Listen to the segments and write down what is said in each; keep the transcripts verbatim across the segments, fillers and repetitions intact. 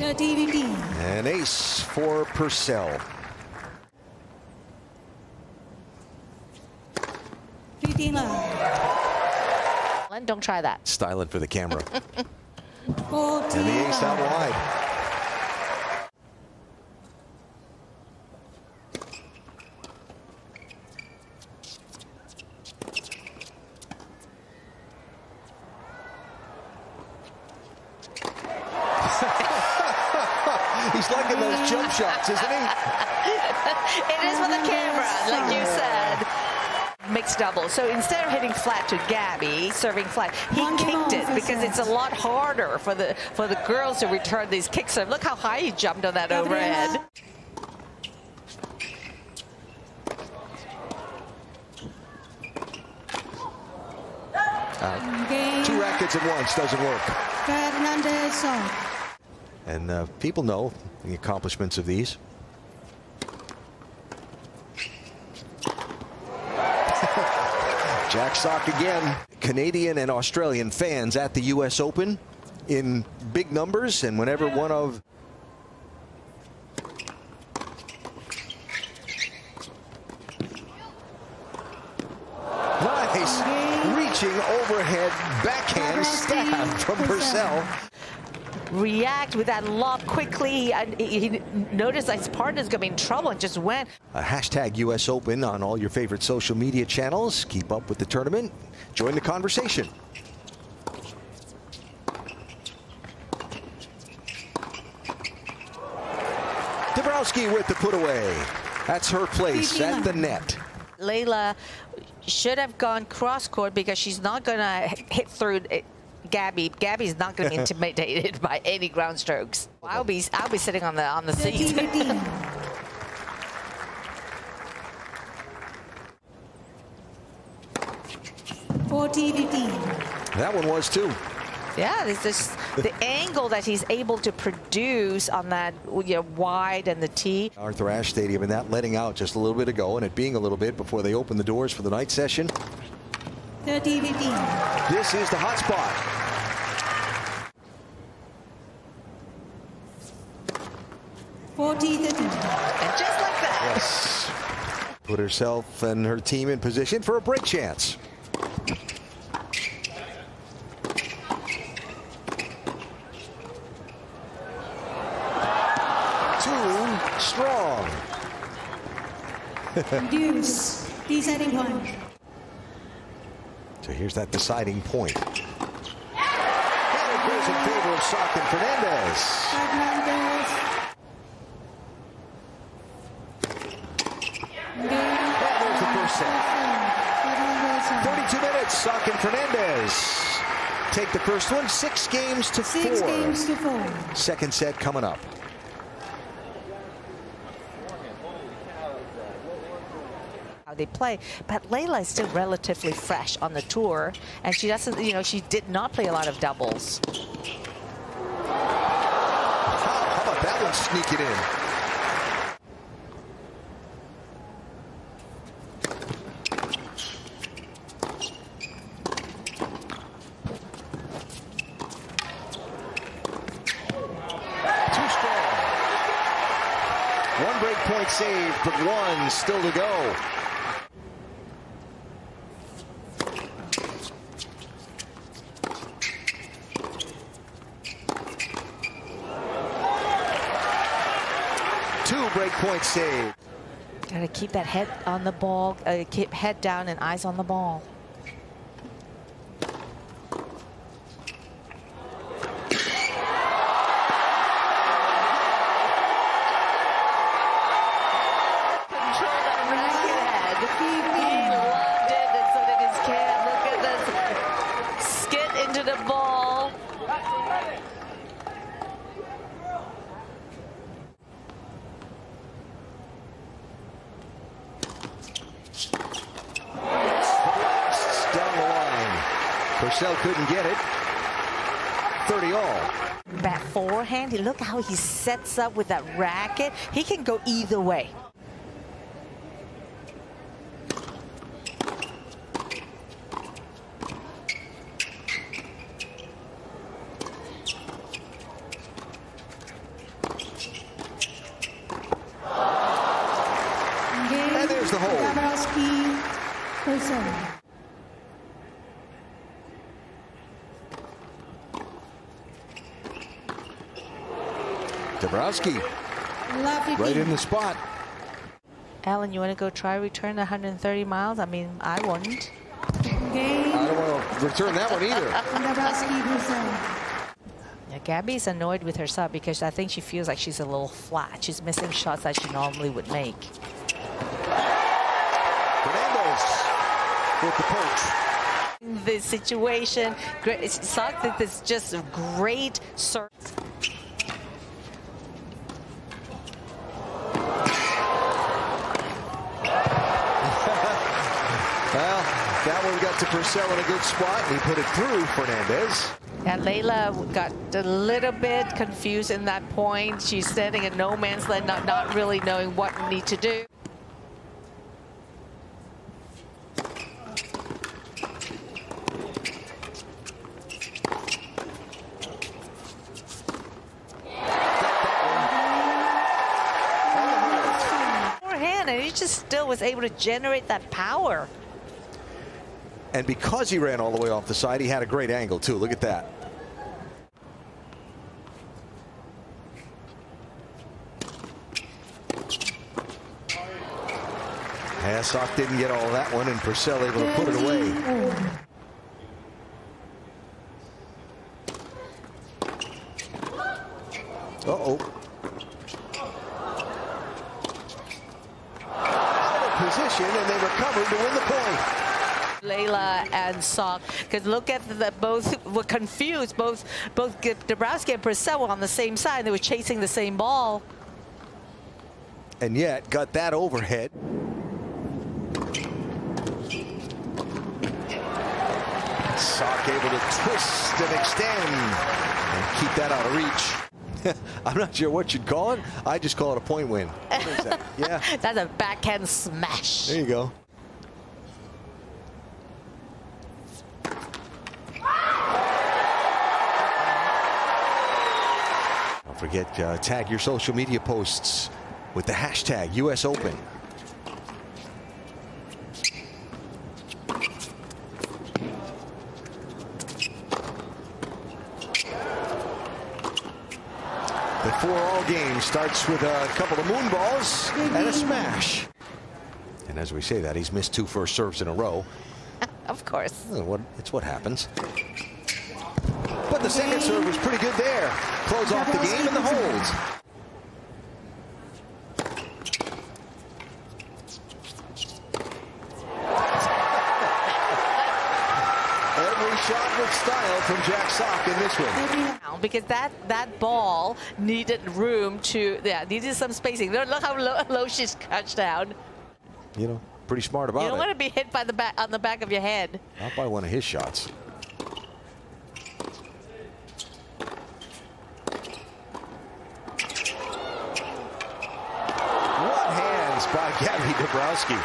An ace for Purcell. Don't try that. Styling for the camera. And the ace out wide. He's liking those jump shots, isn't he? It is for the camera, like you said. Mixed double. So instead of hitting flat to Gabby, serving flat, he One kicked it because it's a lot harder for the for the girls to return these kick serve. Look how high he jumped on that Gabby overhead. Uh, two rackets at once doesn't work. Fernandez. And uh, people know the accomplishments of these. Jack Sock again. Canadian and Australian fans at the U S Open in big numbers, and whenever one of nice reaching overhead backhand stab from Purcell. React with that lob quickly. And he noticed that his partner's gonna be in trouble and just went. A hashtag U S Open on all your favorite social media channels. Keep up with the tournament. Join the conversation. Dabrowski with the put away. That's her place at the net. Leylah should have gone cross court because she's not gonna hit through it. Gabby, Gabby's not going to be intimidated by any ground strokes. I'll be, I'll be sitting on the on the seat. That one was too. Yeah, there's just the angle that he's able to produce on that, you know, wide and the tee. Arthur Ashe Stadium, and that letting out just a little bit ago, and it being a little bit before they open the doors for the night session. This is the hot spot. forty, and just like that. Yes. Put herself and her team in position for a break chance. Two strong. Reduce. Deciding one. So here's that deciding point. And it goes in favor of Sock and Fernandez. thirty-two minutes, Sock and Fernandez take the first one, six games to four. Six games to four. Second set coming up. How they play, but Leylah is still relatively fresh on the tour, and she doesn't, you know, she did not play a lot of doubles. How, how about that one sneak it in? One break point saved, but one still to go. Two break point saved. Gotta keep that head on the ball, uh, keep head down and eyes on the ball. Purcell couldn't get it. thirty all. Back forehand. Look how he sets up with that racket. He can go either way. seven. Dabrowski, right in the spot. Alan, you want to go try return one hundred thirty miles? I mean, I wouldn't. Game. I don't want to return that one either. Now, Gabby's annoyed with herself because I think she feels like she's a little flat. She's missing shots that she normally would make. Fernandez with the punch. In this situation, great, Sock that this just a great serve. That one got to Purcell in a good spot, and he put it through Fernandez. And Leylah got a little bit confused in that point. She's standing in no man's land, not, not really knowing what we need to do. Yeah. Forehand, and he just still was able to generate that power. And because he ran all the way off the side, he had a great angle, too. Look at that. Yeah, Sock didn't get all that one, and Purcell able to put it away. Uh-oh. Out of position, and they recovered to win the point. Leylah and Sock, because look at the both were confused. Both both Dabrowski and Purcell were on the same side. They were chasing the same ball. And yet got that overhead. Sock able to twist and extend and keep that out of reach. I'm not sure what you'd call it. I just call it a point win. What is that? Yeah. That's a backhand smash. There you go. Forget, uh, tag your social media posts with the hashtag U S Open. The four all game starts with a couple of moon balls and a smash. And as we say that, he's missed two first serves in a row. Of course. It's what happens. But the second serve was pretty good there. Close off the game and the holds. Every shot with style from Jack Sock in this one. Because that that ball needed room to, yeah, needed some spacing. Look how low, low she's touched down. You know, pretty smart about it. You don't it. want to be hit by the back on the back of your head. Not by one of his shots. By Gabby Dabrowski.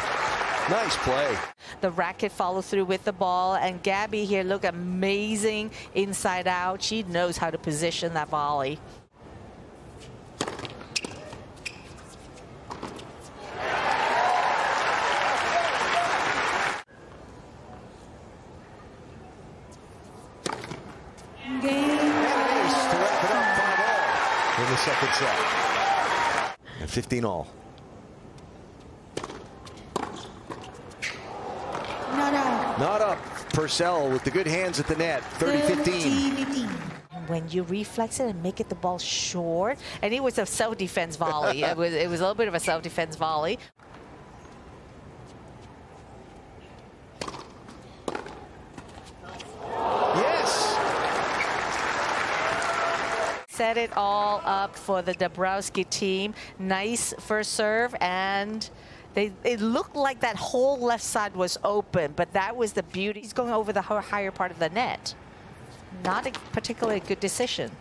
Nice play. The racket follows through with the ball, and Gabby here look amazing inside out. She knows how to position that volley. Game. Nice to wrap it up five all in the second set. And fifteen all. Not up. Purcell with the good hands at the net. thirty fifteen. When you reflex it and make it the ball short, and it was a self-defense volley. it, was, it was a little bit of a self-defense volley. Yes! Set it all up for the Dabrowski team. Nice first serve, and They, it looked like that whole left side was open, but that was the beauty. He's going over the higher part of the net. Not a particularly good decision.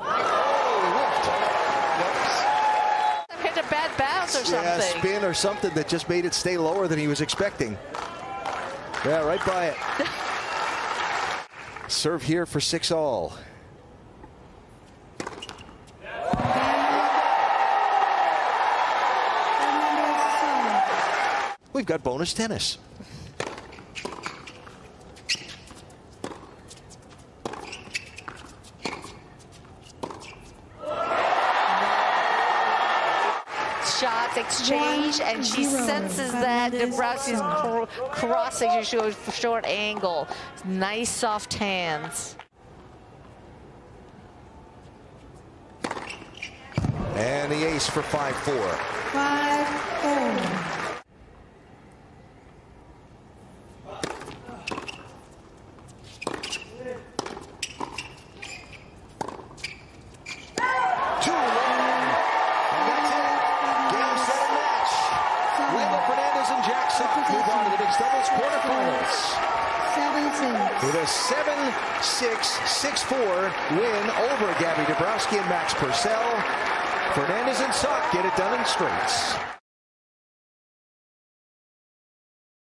Oh, hit a bad bounce or something. Yeah, spin or something that just made it stay lower than he was expecting. Yeah, right by it. Serve here for six all. we've got bonus tennis. Shots exchange, and she senses that Dabrowski's crossing a short angle. Nice soft hands. And the ace for five four. five four. Two. And that's it. Game, set, and match. Leylah, Fernandez, and Jack Sock move on to the mixed doubles quarterfinals. seven six. With a seven six, six four win over Gabby, Dabrowski, and Max Purcell. Fernandez and Sock get it done in straights.